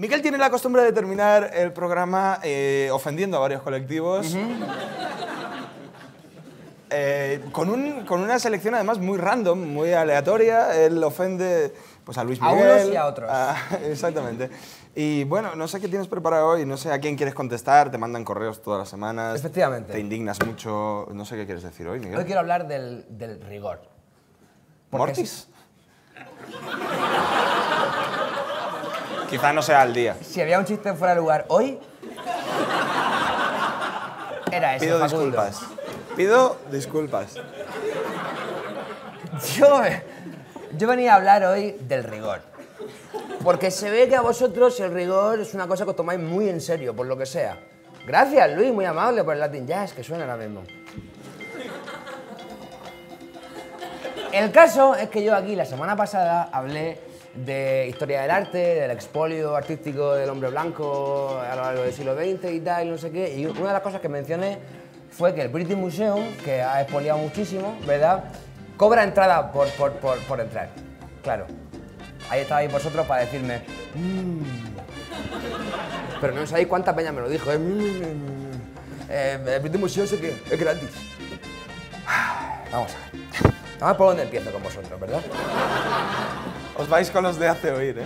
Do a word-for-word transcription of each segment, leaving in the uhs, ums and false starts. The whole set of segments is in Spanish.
Miguel tiene la costumbre de terminar el programa eh, ofendiendo a varios colectivos. Uh-huh. eh, con, un, con una selección, además, muy random, muy aleatoria. Él ofende pues, a Luis Miguel. A unos y a otros. A, exactamente. Y bueno, no sé qué tienes preparado hoy, no sé a quién quieres contestar, te mandan correos todas las semanas. Efectivamente. Te indignas mucho, no sé qué quieres decir hoy, Miguel. Hoy quiero hablar del, del rigor. ¿Mortis? Es... Quizás no sea el día. Si había un chiste fuera de lugar hoy, era ese, Pido Facundo. disculpas. Pido disculpas. Yo, yo venía a hablar hoy del rigor. Porque se ve que a vosotros el rigor es una cosa que os tomáis muy en serio, por lo que sea. Gracias, Luis, muy amable por el Latin Jazz, que suena ahora mismo. El caso es que yo aquí la semana pasada hablé de historia del arte, del expolio artístico del hombre blanco a lo largo del siglo veinte y tal, y no sé qué. Y una de las cosas que mencioné fue que el British Museum, que ha expoliado muchísimo, ¿verdad?, cobra entrada por, por, por, por entrar. Claro. Ahí estabais vosotros para decirme... Mmm". Pero no sabéis cuánta peña me lo dijo, ¿eh? Mmm". eh el British Museum sé que es gratis. Vamos a ver. Vamos por donde empiezo con vosotros, ¿verdad? Os vais con los de hace oír, ¿eh?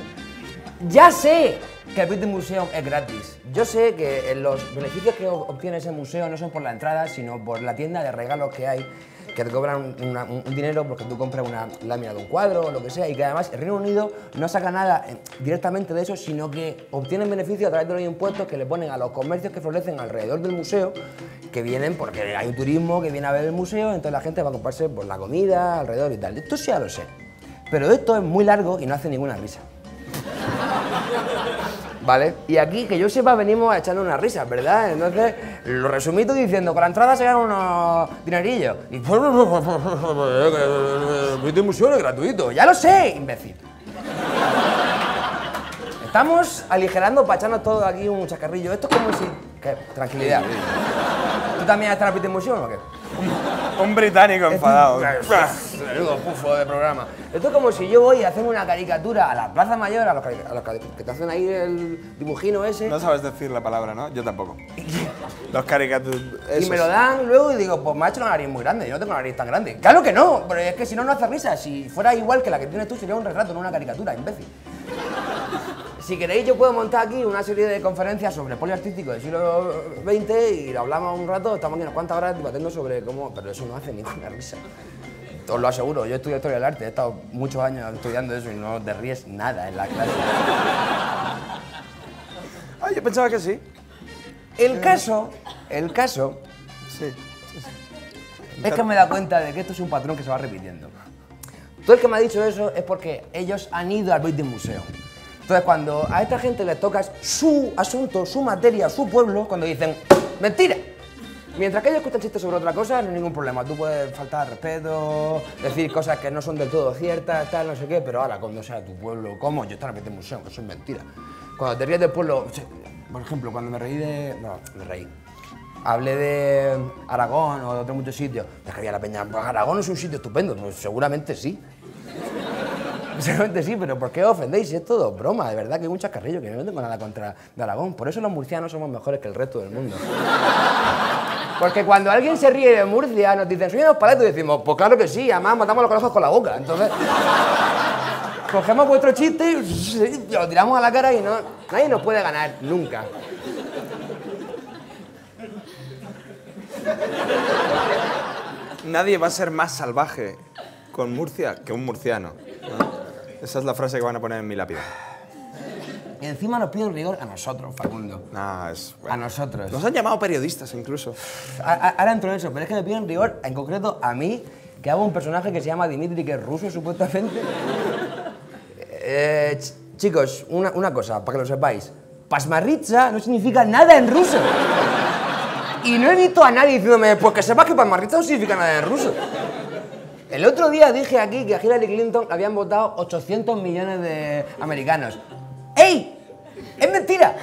Ya sé que el British Museum es gratis. Yo sé que los beneficios que obtiene ese museo no son por la entrada, sino por la tienda de regalos que hay, que te cobran una, un, un dinero porque tú compras una lámina de un cuadro o lo que sea, y que además el Reino Unido no saca nada directamente de eso, sino que obtienen beneficios a través de los impuestos que le ponen a los comercios que florecen alrededor del museo, que vienen porque hay un turismo que viene a ver el museo, entonces la gente va a comprarse por la comida alrededor y tal. Esto sí ya lo sé, pero esto es muy largo y no hace ninguna risa. ¿Vale? Y aquí, que yo sepa, venimos a echarle unas risas, ¿verdad? Entonces, lo resumí tú diciendo, con la entrada se ganan unos dinerillos. Y... British Museum es gratuito. ¡Ya lo sé, imbécil! Estamos aligerando para echarnos todos aquí un chacarrillo. Esto es como si... ¿Qué? Tranquilidad. ¿Tú también has estado en el British Museum o qué? Un británico enfadado. Saludos, pufo de programa. Esto es como si yo voy a hacer una caricatura a la Plaza Mayor, a los, a los que te hacen ahí el dibujino ese. No sabes decir la palabra, ¿no? Yo tampoco. Los caricaturas. Y me lo dan luego y digo, pues me ha hecho una nariz muy grande, yo no tengo una nariz tan grande. Claro que no, pero es que si no, no hace risa. Si fuera igual que la que tienes tú, sería un retrato, no una caricatura, imbécil. Si queréis, yo puedo montar aquí una serie de conferencias sobre polio artístico del siglo veinte y lo hablamos un rato, estamos aquí unas cuantas horas debatiendo sobre cómo... Pero eso no hace ninguna risa. Os lo aseguro, yo estudio historia del arte, he estado muchos años estudiando eso y no te ríes nada en la clase. Ah, yo pensaba que sí. El caso... El caso... Sí, sí, sí. Es que me he dado cuenta de que esto es un patrón que se va repitiendo. Todo el que me ha dicho eso es porque ellos han ido al British Museum. Entonces, cuando a esta gente les tocas su asunto, su materia, su pueblo, cuando dicen ¡mentira! Mientras que ellos escuchan chistes sobre otra cosa, no hay ningún problema. Tú puedes faltar al respeto, decir cosas que no son del todo ciertas, tal, no sé qué, pero ahora, cuando sea tu pueblo, ¿cómo? Yo estaré en este museo, que eso es mentira. Cuando te ríes del pueblo... Por ejemplo, cuando me reí de... No, me reí. Hablé de Aragón o de otros muchos sitios. Es que había la peña... Pues Aragón es un sitio estupendo. Pues seguramente sí. Seguramente sí, pero ¿por qué os ofendéis? Es todo broma, de verdad que hay un chascarrillo, que no tengo nada contra de Aragón. Por eso los murcianos somos mejores que el resto del mundo. Porque cuando alguien se ríe de Murcia, nos dicen, ¿soy unos paletos? Y decimos, pues claro que sí, además matamos los conejos con la boca. Entonces, cogemos vuestro chiste y lo tiramos a la cara y no, nadie nos puede ganar, nunca. Nadie va a ser más salvaje con Murcia que un murciano. Esa es la frase que van a poner en mi lápida. Y encima nos piden rigor a nosotros, Facundo. Ah, es... Bueno. A nosotros. Nos han llamado periodistas, incluso. A, a, ahora entro en eso, pero es que me piden rigor, en concreto, a mí, que hago un personaje que se llama Dimitri, que es ruso, supuestamente. eh, ch chicos, una, una cosa, para que lo sepáis. Pasmaritza no significa nada en ruso. Y no he visto a nadie diciéndome, pues que sepas que pasmaritza no significa nada en ruso. El otro día dije aquí que a Hillary Clinton habían votado ochocientos millones de americanos. ¡Ey! ¡Es mentira!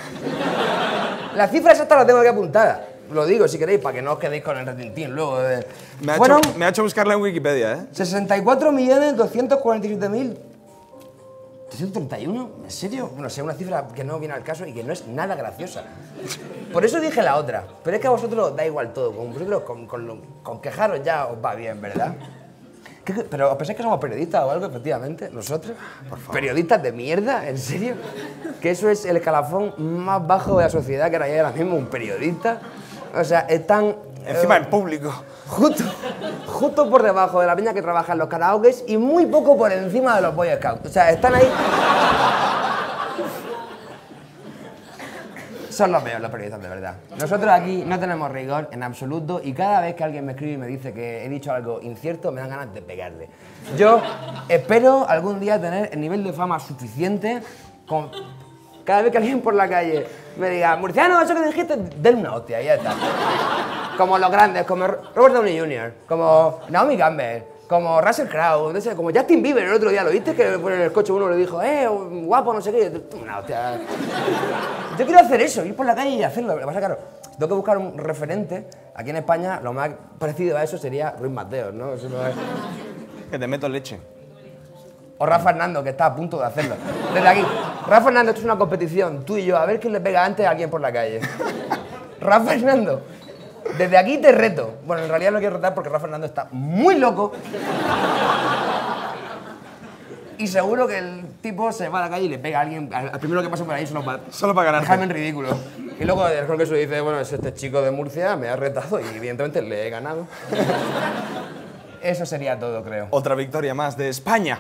La cifra exacta la tengo aquí apuntada. Lo digo, si queréis, para que no os quedéis con el retintín luego. De... Me, ha bueno, hecho, me ha hecho buscarla en Wikipedia, ¿eh? sesenta y cuatro millones doscientos cuarenta y siete mil ¿trescientos treinta y uno? ¿En serio? No sé, una cifra que no viene al caso y que no es nada graciosa. Por eso dije la otra. Pero es que a vosotros da igual todo. Con vosotros, con, con, con quejaros ya os va bien, ¿verdad? ¿Qué, qué, ¿Pero pensáis que somos periodistas o algo, efectivamente? ¿Nosotros? Por favor. ¿Periodistas de mierda? ¿En serio? Que eso es el escalafón más bajo de la sociedad que hay ahora mismo, un periodista. O sea, están... Encima en público. Justo, justo por debajo de la peña que trabaja en los karaokes y muy poco por encima de los Boy Scouts. O sea, están ahí... Son los peores los periodistas, de verdad. Nosotros aquí no tenemos rigor en absoluto y cada vez que alguien me escribe y me dice que he dicho algo incierto, me dan ganas de pegarle. Yo espero algún día tener el nivel de fama suficiente con... Cada vez que alguien por la calle me diga, murciano, eso que dijiste, denle una hostia, ya está. Como los grandes, como Robert Downey junior, como Naomi Campbell, como Russell Crowe, no sé, como Justin Bieber, el otro día, ¿lo viste? Que en el coche uno le dijo, eh, guapo, no sé qué, una hostia. Yo quiero hacer eso, ir por la calle y hacerlo, lo que pasa es que, claro, tengo que buscar un referente. Aquí en España lo más parecido a eso sería Ruiz Mateos, ¿no? Eso no es... Que te meto leche. O Rafa Hernando, que está a punto de hacerlo. Desde aquí. Rafa Hernando, esto es una competición, tú y yo, a ver quién le pega antes a alguien por la calle. Rafa Hernando, desde aquí te reto. Bueno, en realidad lo quiero retar porque Rafa Hernando está muy loco. Y seguro que el tipo se va a la calle y le pega a alguien, al primero que pasa por ahí, solo para, solo para ganar. Dejarme en ridículo. Y luego el que se dice, bueno, es este chico de Murcia, me ha retado y evidentemente le he ganado. Eso sería todo, creo. Otra victoria más de España.